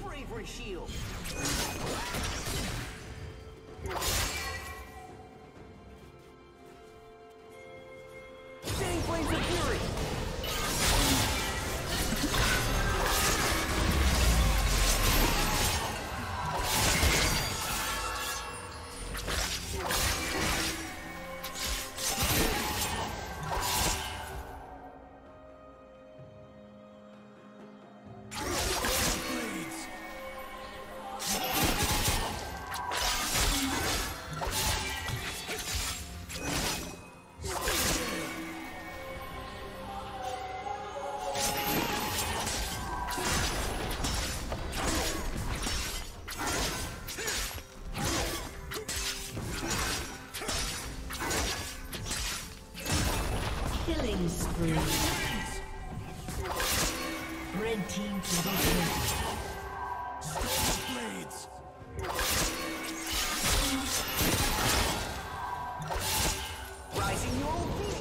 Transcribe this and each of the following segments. Bravery shield. Same flames of fury. Killing spree. Red team to the blades. Rising your own feet.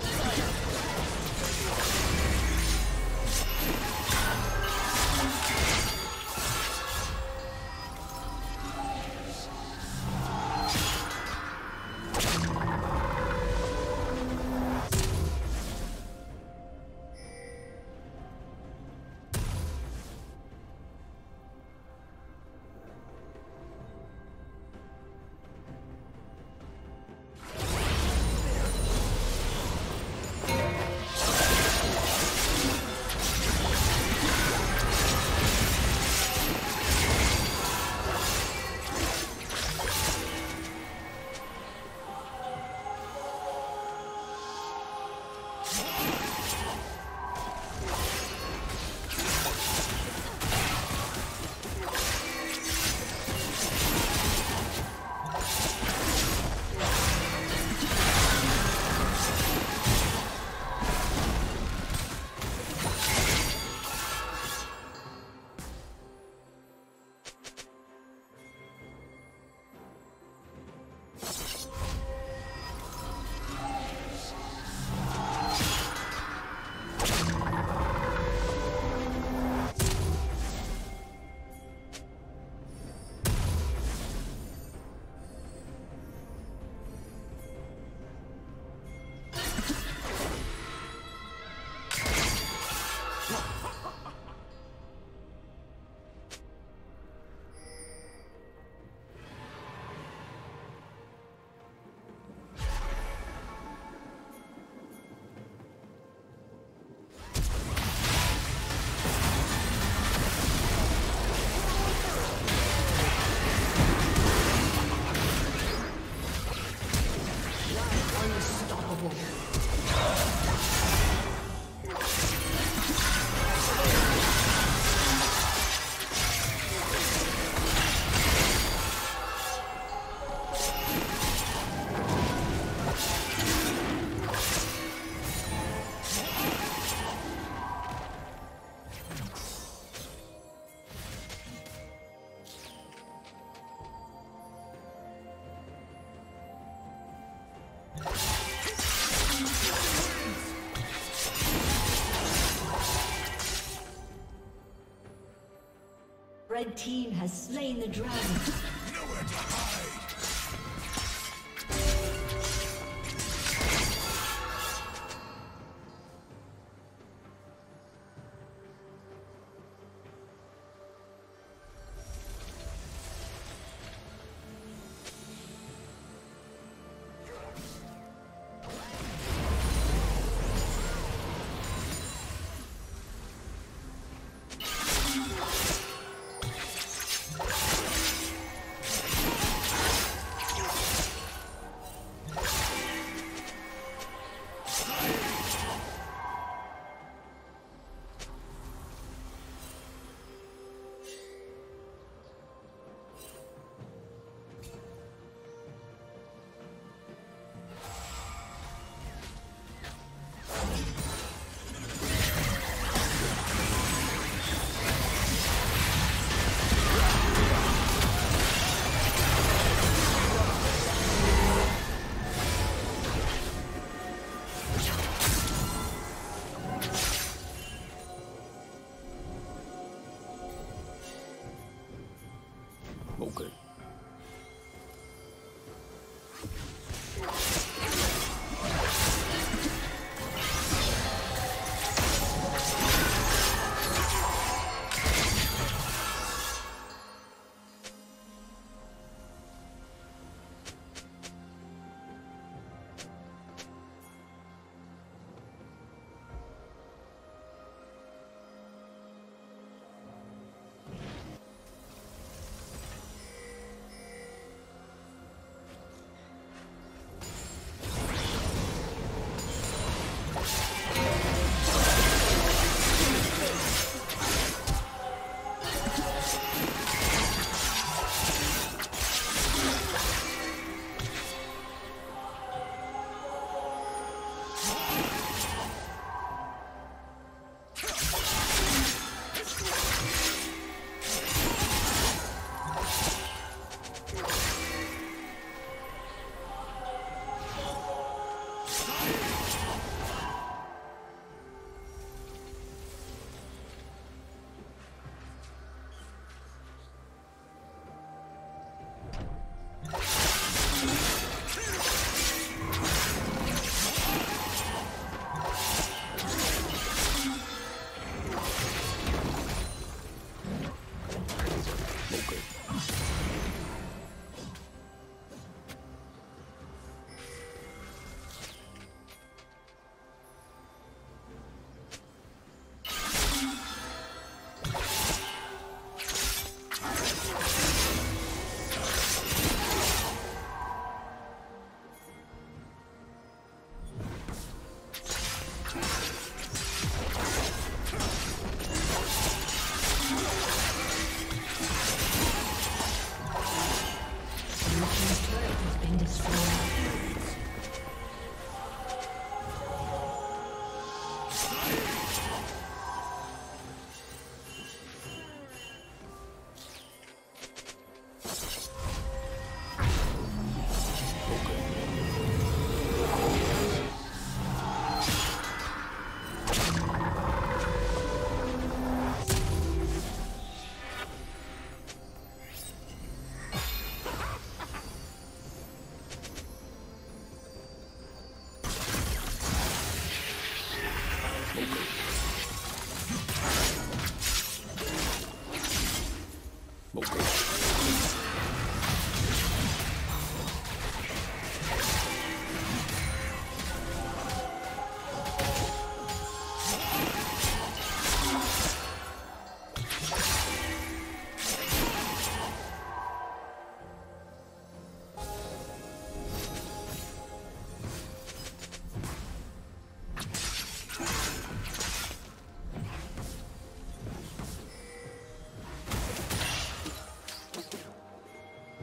Red team has slain the dragon. Nowhere to hide.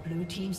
Blue team's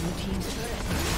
Blue team's turret.